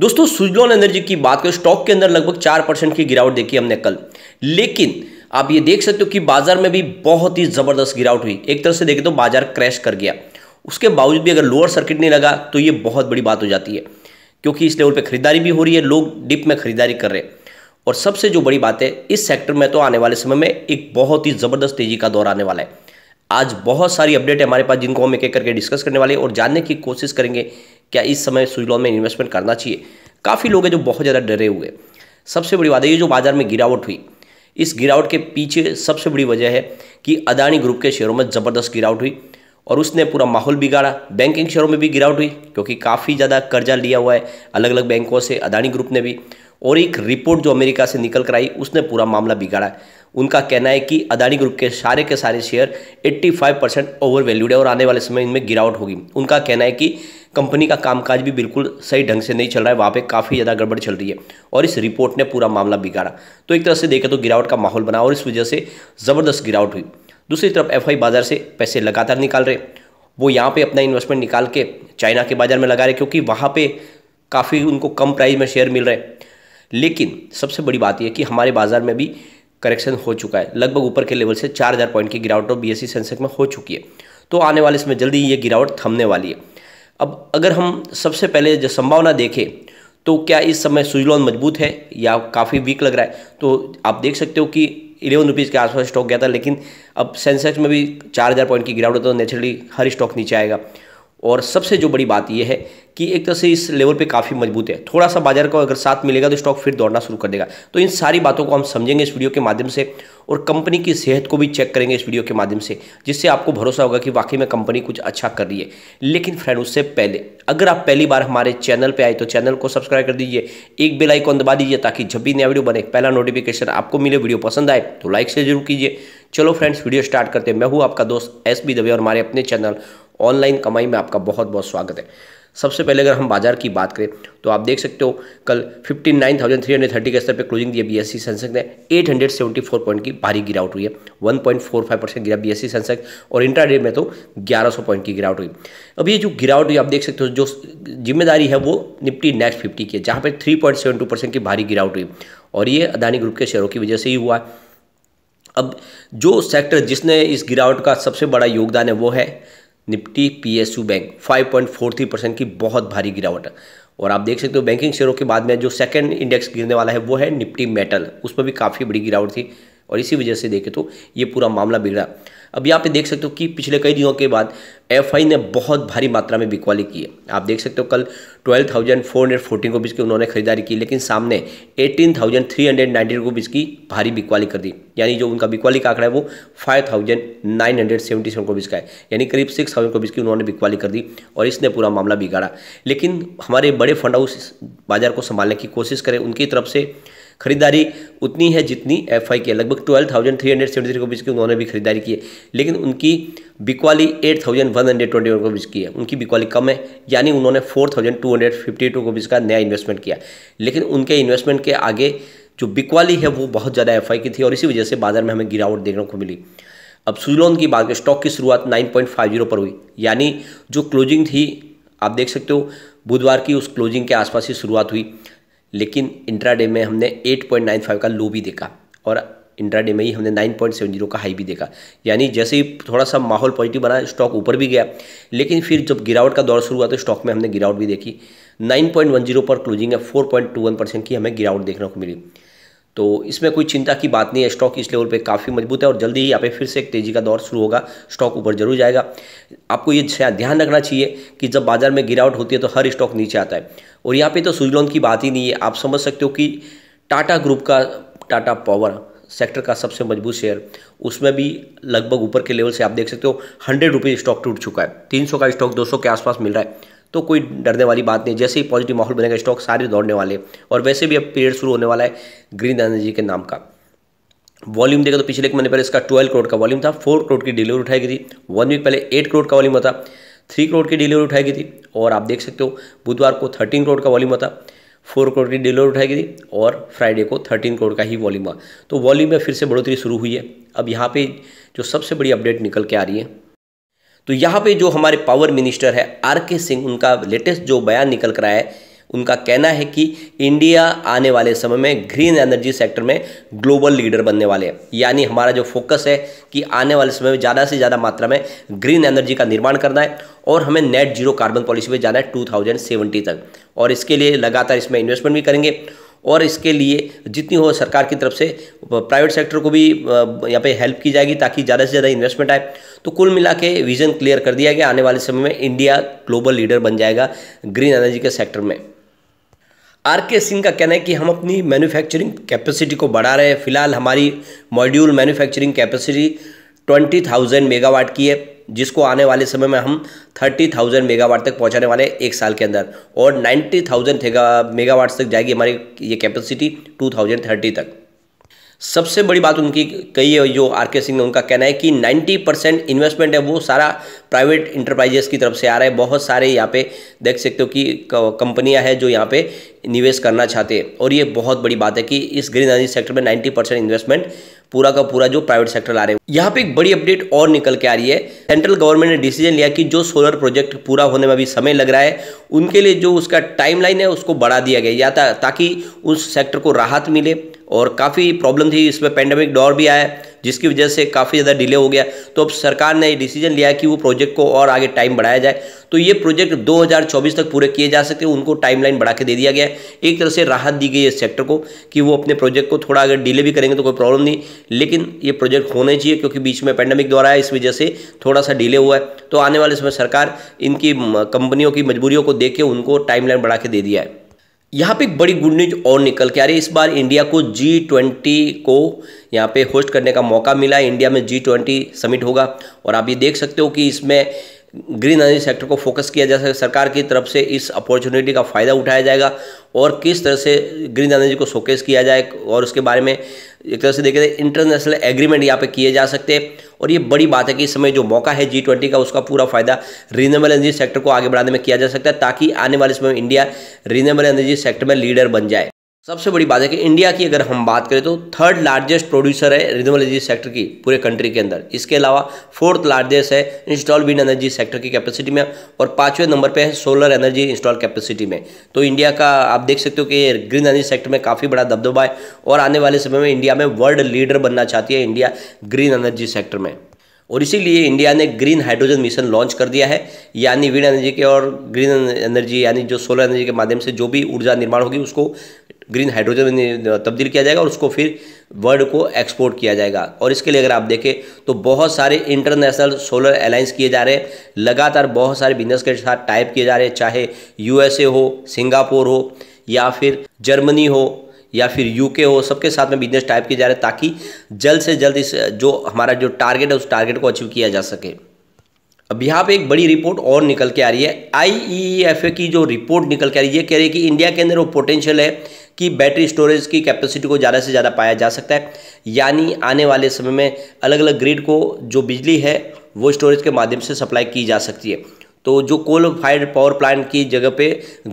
दोस्तों सुजलॉन एनर्जी की बात करें, स्टॉक के अंदर लगभग 4% की गिरावट देखी हमने कल, लेकिन आप ये देख सकते हो कि बाजार में भी बहुत ही जबरदस्त गिरावट हुई। एक तरह से देखें तो बाजार क्रैश कर गया, उसके बावजूद भी अगर लोअर सर्किट नहीं लगा तो ये बहुत बड़ी बात हो जाती है, क्योंकि इस लेवल पे खरीदारी भी हो रही है, लोग डिप में खरीदारी कर रहे हैं। और सबसे जो बड़ी बात है, इस सेक्टर में तो आने वाले समय में एक बहुत ही ज़बरदस्त तेजी का दौर आने वाला है। आज बहुत सारी अपडेट है हमारे पास, जिनको हम एक एक करके डिस्कस करने वाले हैं और जानने की कोशिश करेंगे क्या इस समय सुजलॉन में इन्वेस्टमेंट करना चाहिए। काफ़ी लोग हैं जो बहुत ज़्यादा डरे हुए। सबसे बड़ी बात है, ये जो बाजार में गिरावट हुई, इस गिरावट के पीछे सबसे बड़ी वजह है कि अदानी ग्रुप के शेयरों में ज़बरदस्त गिरावट हुई और उसने पूरा माहौल बिगाड़ा। बैंकिंग शेयरों में भी गिरावट हुई क्योंकि काफ़ी ज़्यादा कर्जा लिया हुआ है अलग अलग बैंकों से अदानी ग्रुप ने भी, और एक रिपोर्ट जो अमेरिका से निकल कर आई उसने पूरा मामला बिगाड़ा। उनका कहना है कि अदानी ग्रुप के सारे शेयर 85% ओवर वैल्यूड है और आने वाले समय इनमें गिरावट होगी। उनका कहना है कि कंपनी का कामकाज भी बिल्कुल सही ढंग से नहीं चल रहा है, वहाँ पे काफ़ी ज़्यादा गड़बड़ चल रही है और इस रिपोर्ट ने पूरा मामला बिगाड़ा। तो एक तरह से देखें तो गिरावट का माहौल बना और इस वजह से ज़बरदस्त गिरावट हुई। दूसरी तरफ एफआई बाज़ार से पैसे लगातार निकाल रहे, वो यहाँ पे अपना इन्वेस्टमेंट निकाल के चाइना के बाज़ार में लगा रहे क्योंकि वहाँ पे काफ़ी उनको कम प्राइस में शेयर मिल रहे हैं। लेकिन सबसे बड़ी बात यह कि हमारे बाज़ार में भी करेक्शन हो चुका है, लगभग ऊपर के लेवल से 4000 पॉइंट की गिरावट और BSE सेंसेक्स में हो चुकी है। तो आने वाले इसमें जल्दी ये गिरावट थमने वाली है। अब अगर हम सबसे पहले जो संभावना देखें तो क्या इस समय सुजलॉन मजबूत है या काफ़ी वीक लग रहा है, तो आप देख सकते हो कि 11 रुपीज़ के आसपास स्टॉक गया था, लेकिन अब सेंसेक्स में भी 4000 पॉइंट की गिरावट है तो नेचुरली हर स्टॉक नीचे आएगा। और सबसे जो बड़ी बात यह है कि एक तरह से इस लेवल पे काफ़ी मजबूत है, थोड़ा सा बाजार को अगर साथ मिलेगा तो स्टॉक फिर दौड़ना शुरू कर देगा। तो इन सारी बातों को हम समझेंगे इस वीडियो के माध्यम से और कंपनी की सेहत को भी चेक करेंगे इस वीडियो के माध्यम से, जिससे आपको भरोसा होगा कि वाकई में कंपनी कुछ अच्छा कर रही है। लेकिन फ्रेंड, उससे पहले अगर आप पहली बार हमारे चैनल पर आए तो चैनल को सब्सक्राइब कर दीजिए, एक बेल आइकॉन दबा दीजिए ताकि जब भी नया वीडियो बने पहला नोटिफिकेशन आपको मिले। वीडियो पसंद आए तो लाइक से जरूर कीजिए। चलो फ्रेंड्स, वीडियो स्टार्ट करते हैं। मैं हूँ आपका दोस्त SB दवे और हमारे अपने चैनल ऑनलाइन कमाई में आपका बहुत बहुत स्वागत है। सबसे पहले अगर हम बाजार की बात करें तो आप देख सकते हो कल 59,330 के स्तर पर क्लोजिंग दिया BSE सेंसेक्स ने। 874 पॉइंट की भारी गिरावट हुई है, 1.45% गिरा BSE सेंसेक्स और इंट्राडे में तो 1100 पॉइंट की गिरावट हुई। अब ये जो गिरावट हुई आप देख सकते हो, जो जिम्मेदारी है वो निफ्टी नेक्स्ट 50 की है, जहाँ पर 3.72% की भारी गिरावट हुई और ये अदानी ग्रुप के शेयरों की वजह से ही हुआ है। अब जो सेक्टर जिसने इस गिरावट का सबसे बड़ा योगदान है वो है निफ्टी PSU बैंक, 5.43% की बहुत भारी गिरावट है। और आप देख सकते हो बैंकिंग शेयरों के बाद में जो सेकंड इंडेक्स गिरने वाला है वो है निफ्टी मेटल, उसमें भी काफ़ी बड़ी गिरावट थी और इसी वजह से देखें तो ये पूरा मामला बिगड़ा। अब यहाँ पे देख सकते हो कि पिछले कई दिनों के बाद FI ने बहुत भारी मात्रा में बिकवाली की है। आप देख सकते हो कल 12,414 रुपीज़ की उन्होंने खरीदारी की, लेकिन सामने 18,390 रुपीज़ की भारी बिकवाली कर दी, यानी जो उनका बिकवाली का आंकड़ा है वो 5,977 रुपीज़ का है, यानी करीब 6,000 रुपीज़ की उन्होंने बिकवाली कर दी और इसने पूरा मामला बिगाड़ा। लेकिन हमारे बड़े फंड हाउस बाजार को संभालने की कोशिश करें, उनकी तरफ से खरीदारी उतनी है जितनी FI की है, लगभग 12,373 रुपीज़ की उन्होंने भी खरीदारी की है, लेकिन उनकी बिकवाली 8,120 रुपीज़ की है, उनकी बिकवाली कम है, यानी उन्होंने 4,252 रुपीज़ का नया इन्वेस्टमेंट किया। लेकिन उनके इन्वेस्टमेंट के आगे जो बिकवाली है वो बहुत ज़्यादा FI की थी और इसी वजह से बाजार में हमें गिरावट देखने को मिली। अब सुजलॉन की बात करें, स्टॉक की शुरुआत 9.50 पर हुई, यानी जो क्लोजिंग थी आप देख सकते हो बुधवार की, उस क्लोजिंग के आसपास ही शुरुआत हुई। लेकिन इंट्राडे में हमने 8.95 का लो भी देखा और इंट्राडे में ही हमने 9.70 का हाई भी देखा, यानी जैसे ही थोड़ा सा माहौल पॉजिटिव बना स्टॉक ऊपर भी गया। लेकिन फिर जब गिरावट का दौर शुरू हुआ तो स्टॉक में हमने गिरावट भी देखी, 9.10 पर क्लोजिंग है, 4.21% की हमें गिरावट देखने को मिली। तो इसमें कोई चिंता की बात नहीं है, स्टॉक इस लेवल पे काफ़ी मजबूत है और जल्दी ही यहाँ पे फिर से एक तेज़ी का दौर शुरू होगा, स्टॉक ऊपर जरूर जाएगा। आपको ये ध्यान रखना चाहिए कि जब बाजार में गिरावट होती है तो हर स्टॉक नीचे आता है और यहाँ पे तो सुजलॉन की बात ही नहीं है। आप समझ सकते हो कि टाटा ग्रुप का टाटा पावर सेक्टर का सबसे मजबूत शेयर, उसमें भी लगभग ऊपर के लेवल से आप देख सकते हो 100 रुपीज़ स्टॉक टूट चुका है, 300 का स्टॉक 200 के आसपास मिल रहा है। तो कोई डरने वाली बात नहीं, जैसे ही पॉजिटिव माहौल बनेगा स्टॉक सारे दौड़ने वाले और वैसे भी अब पीरियड शुरू होने वाला है ग्रीन एनर्जी के नाम का। वॉल्यूम देखा तो पिछले एक महीने पहले इसका 12 करोड़ का वॉल्यूम था, 4 करोड़ की डिलीवरी उठाई गई थी। 1 वीक पहले 8 करोड़ का वॉल्यूम था, 3 करोड़ की डिलीवरी उठाई गई थी। और आप देख सकते हो बुधवार को 13 करोड़ का वॉल्यूम था, 4 करोड़ की डिलीवरी उठाई गई थी और फ्राइडे को 13 करोड़ का ही वॉल्यूम हुआ। तो वॉल्यूम में फिर से बढ़ोतरी शुरू हुई है। अब यहाँ पर जो सबसे बड़ी अपडेट निकल के आ रही है तो यहाँ पे जो हमारे पावर मिनिस्टर है R K सिंह, उनका लेटेस्ट जो बयान निकल कर आया है उनका कहना है कि इंडिया आने वाले समय में ग्रीन एनर्जी सेक्टर में ग्लोबल लीडर बनने वाले हैं। यानी हमारा जो फोकस है कि आने वाले समय में ज़्यादा से ज़्यादा मात्रा में ग्रीन एनर्जी का निर्माण करना है और हमें नेट जीरो कार्बन पॉलिसी पे जाना है 2070 तक, और इसके लिए लगातार इसमें इन्वेस्टमेंट भी करेंगे और इसके लिए जितनी हो सरकार की तरफ से प्राइवेट सेक्टर को भी यहाँ पे हेल्प की जाएगी ताकि ज़्यादा से ज़्यादा इन्वेस्टमेंट आए। तो कुल मिला के विज़न क्लियर कर दिया गया, आने वाले समय में इंडिया ग्लोबल लीडर बन जाएगा ग्रीन एनर्जी के सेक्टर में। आर के सिंह का कहना है कि हम अपनी मैन्युफैक्चरिंग कैपेसिटी को बढ़ा रहे हैं। फिलहाल हमारी मॉड्यूल मैन्युफैक्चरिंग कैपेसिटी 20,000 मेगावाट की है, जिसको आने वाले समय में हम 30,000 मेगावाट तक पहुंचाने वाले हैं एक साल के अंदर, और 90,000 मेगावाट तक जाएगी हमारी ये कैपेसिटी 2030 तक। सबसे बड़ी बात उनकी कही है जो आर के सिंह ने, उनका कहना है कि 90% इन्वेस्टमेंट है वो सारा प्राइवेट इंटरप्राइजेस की तरफ से आ रहा है। बहुत सारे यहाँ पे देख सकते हो कि कंपनियां हैं जो यहाँ पे निवेश करना चाहते हैं, और ये बहुत बड़ी बात है कि इस ग्रीन एनर्जी सेक्टर में 90% इन्वेस्टमेंट पूरा का पूरा जो प्राइवेट सेक्टर ला रहे हैं। यहाँ पे एक बड़ी अपडेट और निकल के आ रही है, सेंट्रल गवर्नमेंट ने डिसीजन लिया कि जो सोलर प्रोजेक्ट पूरा होने में अभी समय लग रहा है उनके लिए जो उसका टाइमलाइन है उसको बढ़ा दिया गया या ताकि उस सेक्टर को राहत मिले। और काफ़ी प्रॉब्लम थी इसमें, पेंडेमिक दौर भी आया जिसकी वजह से काफ़ी ज़्यादा डिले हो गया, तो अब सरकार ने डिसीजन लिया कि वो प्रोजेक्ट को और आगे टाइम बढ़ाया जाए। तो ये प्रोजेक्ट 2024 तक पूरे किए जा सकते हैं, उनको टाइमलाइन बढ़ा के दे दिया गया है। एक तरह से राहत दी गई है इस सेक्टर को कि वो अपने प्रोजेक्ट को थोड़ा अगर डिले भी करेंगे तो कोई प्रॉब्लम नहीं, लेकिन ये प्रोजेक्ट होने चाहिए क्योंकि बीच में पैंडेमिक दौर आया, इस वजह से थोड़ा सा डिले हुआ है। तो आने वाले समय सरकार इनकी कंपनियों की मजबूरियों को देख के उनको टाइमलाइन बढ़ा के दे दिया है। यहाँ पे एक बड़ी गुड न्यूज और निकल के आ रही है, इस बार इंडिया को G20 को यहाँ पे होस्ट करने का मौका मिला। इंडिया में G20 समिट होगा और आप ये देख सकते हो कि इसमें ग्रीन एनर्जी सेक्टर को फोकस किया जा सकता, सरकार की तरफ से इस अपॉर्चुनिटी का फ़ायदा उठाया जाएगा और किस तरह से ग्रीन एनर्जी को शोकेस किया जाए और उसके बारे में एक तरह से देखें तो इंटरनेशनल एग्रीमेंट यहाँ पे किए जा सकते हैं। और ये बड़ी बात है कि इस समय जो मौका है G20 का, उसका पूरा फ़ायदा रिन्यूएबल एनर्जी सेक्टर को आगे बढ़ाने में किया जा सकता है ताकि आने वाले समय में इंडिया रिन्यूएबल एनर्जी सेक्टर में लीडर बन जाए। सबसे बड़ी बात है कि इंडिया की अगर हम बात करें तो थर्ड लार्जेस्ट प्रोड्यूसर है रिन्यूएबल एनर्जी सेक्टर की पूरे कंट्री के अंदर। इसके अलावा फोर्थ लार्जेस्ट है इंस्टॉल विंड एनर्जी सेक्टर की कैपेसिटी में, और पांचवें नंबर पे है सोलर एनर्जी इंस्टॉल कैपेसिटी में। तो इंडिया का आप देख सकते हो कि ग्रीन एनर्जी सेक्टर में काफ़ी बड़ा दबदबा है और आने वाले समय में इंडिया में वर्ल्ड लीडर बनना चाहती है इंडिया ग्रीन एनर्जी सेक्टर में। और इसीलिए इंडिया ने ग्रीन हाइड्रोजन मिशन लॉन्च कर दिया है, यानी विंड एनर्जी के और ग्रीन एनर्जी यानी जो सोलर एनर्जी के माध्यम से जो भी ऊर्जा निर्माण होगी उसको ग्रीन हाइड्रोजन में तब्दील किया जाएगा और उसको फिर वर्ल्ड को एक्सपोर्ट किया जाएगा। और इसके लिए अगर आप देखें तो बहुत सारे इंटरनेशनल सोलर अलायंस किए जा रहे हैं, लगातार बहुत सारे बिजनेस के साथ टाइप किए जा रहे हैं, चाहे USA हो, सिंगापुर हो, या फिर जर्मनी हो, या फिर UK हो, सबके साथ में बिजनेस टाइप किए जा रहे हैं ताकि जल्द से जल्द इस जो हमारा जो टारगेट है उस टारगेट को अचीव किया जा सके। अब यहाँ पे एक बड़ी रिपोर्ट और निकल के आ रही है, IEEFA की जो रिपोर्ट निकल के आ रही है ये कह रही है कि इंडिया के अंदर वो पोटेंशियल है कि बैटरी स्टोरेज की कैपेसिटी को ज़्यादा से ज़्यादा पाया जा सकता है। यानी आने वाले समय में अलग अलग ग्रिड को जो बिजली है वो स्टोरेज के माध्यम से सप्लाई की जा सकती है। तो जो कोल फायर्ड पावर प्लांट की जगह पे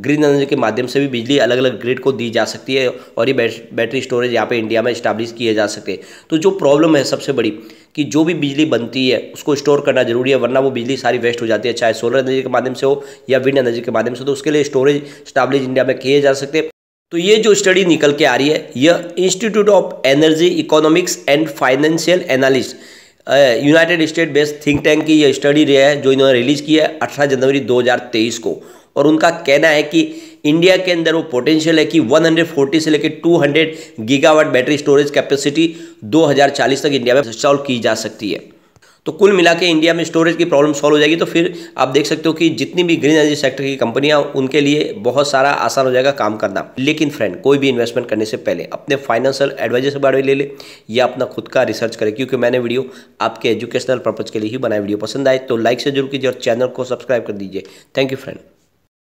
ग्रीन एनर्जी के माध्यम से भी बिजली अलग अलग ग्रिड को दी जा सकती है और ये बैटरी स्टोरेज यहाँ पे इंडिया में इस्टेब्लिश किए जा सकते हैं। तो जो प्रॉब्लम है सबसे बड़ी कि जो भी बिजली बनती है उसको स्टोर करना जरूरी है, वरना वो बिजली सारी वेस्ट हो जाती है, चाहे सोलर एनर्जी के माध्यम से हो या विंड एनर्जी के माध्यम से। तो उसके लिए स्टोरेज इस्टेब्लिश इंडिया में किए जा सकते हैं। तो ये जो स्टडी निकल के आ रही है यह institute of energy economics and financial analyst united state based think tank की यह स्टडी रही है जो इन्होंने रिलीज की है 18 जनवरी 2023 को। और उनका कहना है कि इंडिया के अंदर वो पोटेंशियल है कि 140 से लेकर 200 गीगावाट बैटरी स्टोरेज कैपेसिटी 2040 तक इंडिया में सॉल्व की जा सकती है। तो कुल मिला के इंडिया में स्टोरेज की प्रॉब्लम सॉल्व हो जाएगी। तो फिर आप देख सकते हो कि जितनी भी ग्रीन एनर्जी सेक्टर की कंपनियां, उनके लिए बहुत सारा आसान हो जाएगा काम करना। लेकिन फ्रेंड, कोई भी इन्वेस्टमेंट करने से पहले अपने फाइनेंशियल एडवाइजर से बारे में ले ले या अपना खुद का रिसर्च करें, क्योंकि मैंने वीडियो आपके एजुकेशनल पर्पज़ के लिए ही बनाया। वीडियो पसंद आए तो लाइक से जरूर कीजिए और चैनल को सब्सक्राइब कर दीजिए। Thank you friend.